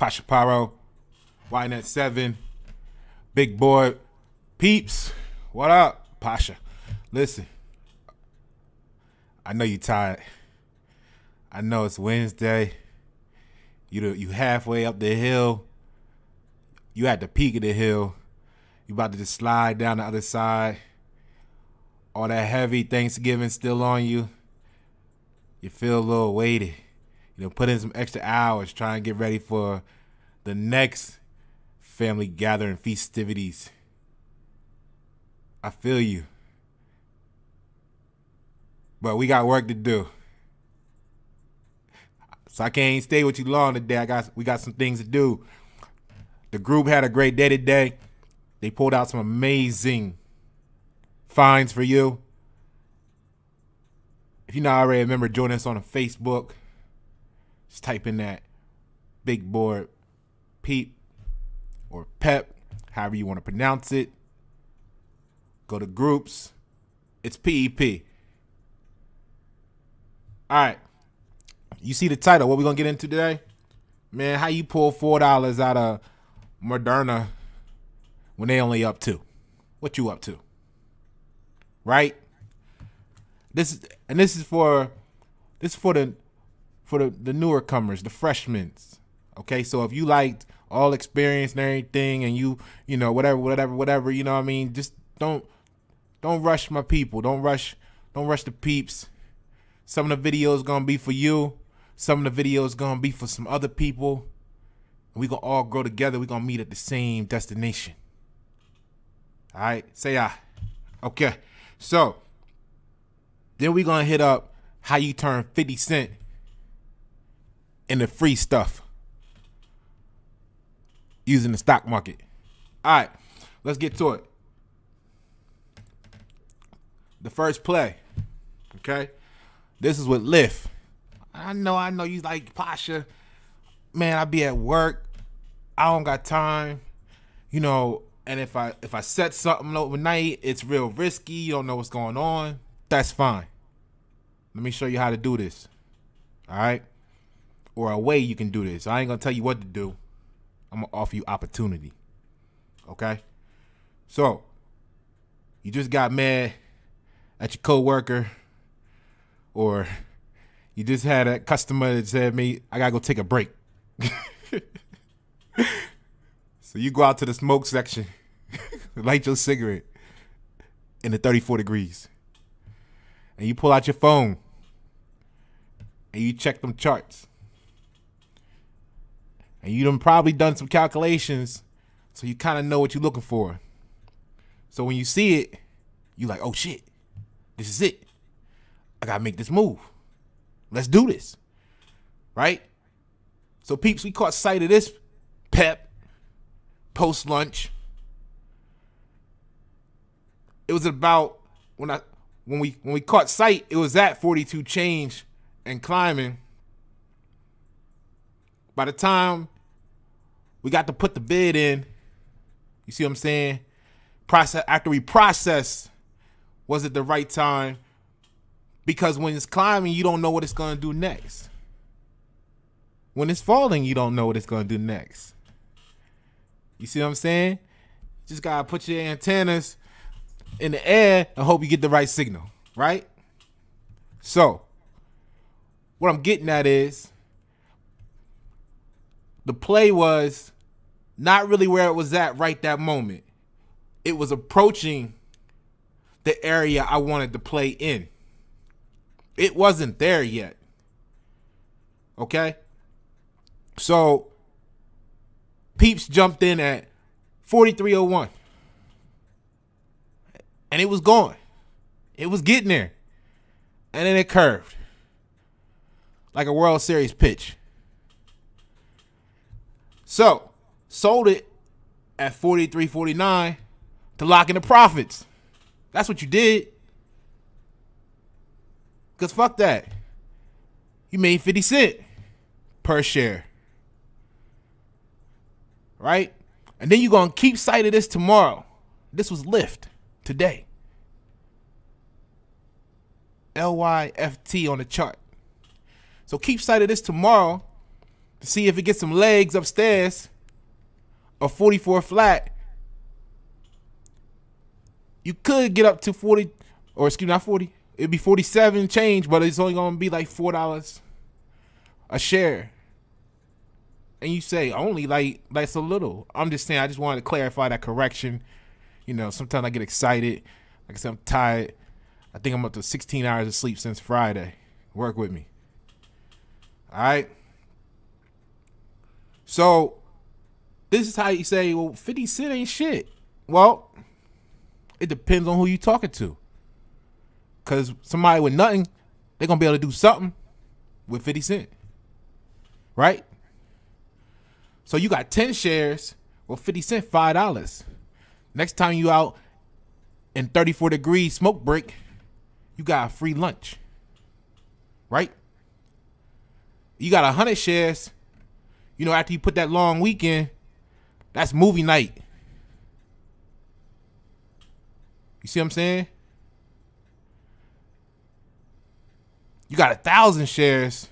Pasha Paro, Ynet 7, Big Board Peeps. What up, Pasha? Listen, I know you're tired. I know it's Wednesday. You halfway up the hill. You at the peak of the hill. You about to just slide down the other side. All that heavy Thanksgiving still on you. You feel a little weighted. You know, put in some extra hours trying to get ready for the next family gathering festivities. I feel you. But we got work to do. So I can't stay with you long today. We got some things to do. The group had a great day today. They pulled out some amazing finds for you. If you're not already a member, join us on Facebook. Just type in that Big Board P.E.P. or Pep, however you want to pronounce it. Go to groups. It's P.E.P. All right. You see the title. What we going to get into today? Man, how you pull $4 out of Moderna when they only up 2? What you up to? Right? This is for the newer comers, the freshmen. Okay? So if you liked all experience and everything and you know, whatever, you know what I mean? Just don't rush my people. Don't rush the peeps. Some of the videos gonna be for you. Some of the videos gonna be for some other people. We gonna all grow together. We gonna meet at the same destination. All right, say I. Okay, so then we gonna hit up how you turn 50 Cent into free stuff using the stock market. All right, let's get to it. The first play, okay? This is with Lyft. I know you like, Pasha, man, I be at work. I don't got time, you know, and if I set something overnight, it's real risky. You don't know what's going on. That's fine. Let me show you how to do this. All right? Or a way you can do this. I ain't going to tell you what to do. I'm going to offer you opportunity. Okay? So, you just got mad at your coworker, or you just had a customer that said, "Me, I got to go take a break." So you go out to the smoke section, light your cigarette in the 34 degrees, and you pull out your phone and you check them charts, and you done probably done some calculations, so you kind of know what you're looking for. So when you see it, you like, "Oh shit, this is it. I got to make this move. Let's do this." Right? So peeps, we caught sight of this pep post-lunch. It was about, when we caught sight, it was at 42 change and climbing. By the time we got to put the bid in, you see what I'm saying? After we process, was it the right time? Because when it's climbing, you don't know what it's going to do next. When it's falling, you don't know what it's going to do next. You see what I'm saying? Just gotta put your antennas in the air and hope you get the right signal, right? So, what I'm getting at is the play was not really where it was at right that moment. It was approaching the area I wanted to play in. It wasn't there yet. Okay? So, peeps jumped in at 43.01. And it was going. It was getting there. And then it curved. Like a World Series pitch. So, sold it at 43.49 to lock in the profits. That's what you did. Because fuck that. You made 50 cents per share. Right? And then you're going to keep sight of this tomorrow. This was Lyft today. LYFT on the chart. So keep sight of this tomorrow to see if it gets some legs upstairs of 44 flat. You could get up to 40, or excuse me, not 40. It'd be 47 change, but it's only gonna be like $4 a share. And you say only like that's a little. I'm just saying, I just wanted to clarify that correction. You know, sometimes I get excited. Like I said, I'm tired. I think I'm up to 16 hours of sleep since Friday. Work with me. All right. So this is how you say, well, 50 cent ain't shit. Well, it depends on who you talking to. Because somebody with nothing, they're going to be able to do something with 50 cent. Right? So you got 10 shares or 50 cent, $5. Next time you out in 34 degrees smoke break, you got a free lunch. Right? You got 100 shares. You know, after you put that long weekend, that's movie night. You see what I'm saying? You got 1,000 shares.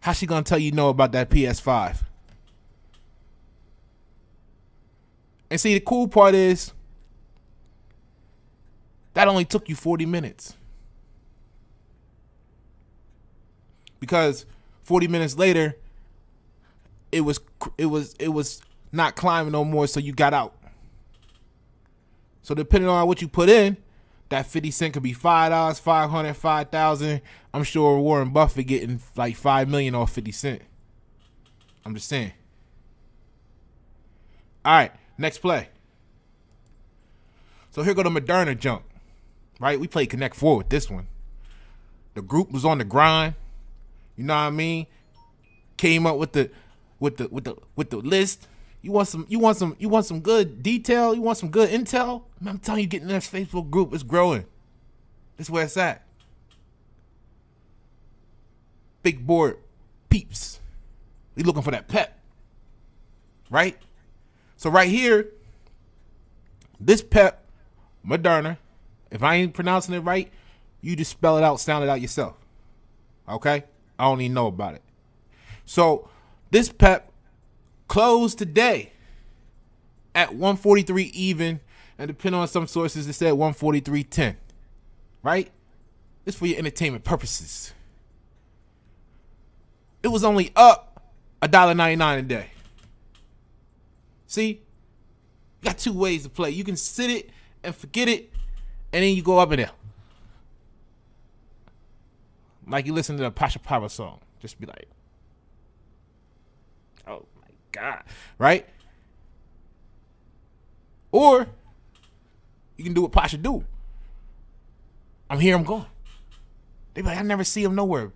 How's she gonna tell you no about that PS5? And see, the cool part is that only took you 40 minutes. Because 40 minutes later, it was not climbing no more, so you got out. So depending on what you put in, that 50 cent could be $5, 500, 5,000. I'm sure Warren Buffett getting like 5 million off 50 cent. I'm just saying. All right, next play. So here go the Moderna jump, right? We played Connect Four with this one. The group was on the grind. You know what I mean? Came up with the list. You want some good detail. You want some good intel. Man, I'm telling you, get in that Facebook group. It's growing. That's where it's at. Big board peeps. We looking for that pep, right? So right here, this pep, Moderna. If I ain't pronouncing it right, you just spell it out, sound it out yourself. Okay? I don't even know about it. So this pep closed today at 143 even, and depending on some sources, it said 143.10. Right? It's for your entertainment purposes. It was only up $1.99 a day. See? You got two ways to play. You can sit it and forget it, and then you go up in there. Like you listen to the Pasha Paro song. Just be like, oh my God, right? Or you can do what Pasha do. I'm here, I'm gone. They be like, I never see him nowhere.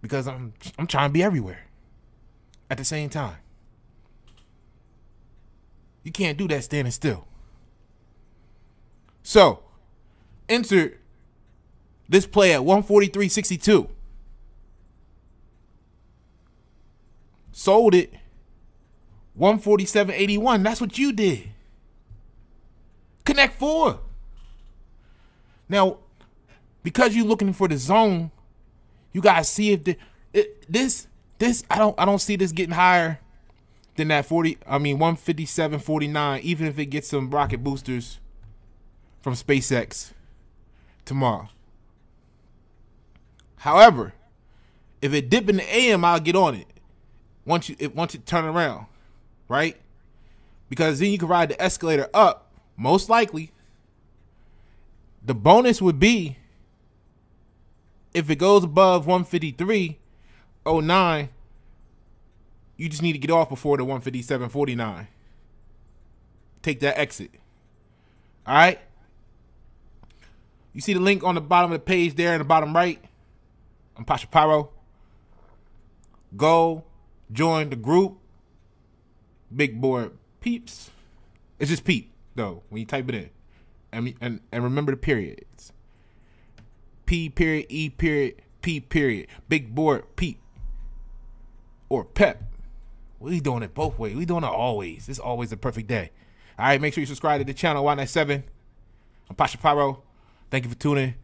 Because I'm trying to be everywhere at the same time. You can't do that standing still. So, enter this play at 143.62. Sold it 147.81. That's what you did. Connect Four. Now, because you're looking for the zone, you gotta see if this I don't see this getting higher than that 157.49, even if it gets some rocket boosters from SpaceX tomorrow. However, if it dip in the AM, I'll get on it. Once it turn around, right? Because then you can ride the escalator up, most likely. The bonus would be if it goes above 153.09, you just need to get off before the 157.49. Take that exit. All right? You see the link on the bottom of the page there in the bottom right? I'm Pasha Paro. Go join the group, Big Board Peeps. It's just peep though when you type it in, and remember the periods. P period, E period, P period. Big Board Peep or pep. We doing it both ways. We doing it always. It's always a perfect day. All right, make sure you subscribe to the channel Ynet 7. I'm Pasha Paro. Thank you for tuning.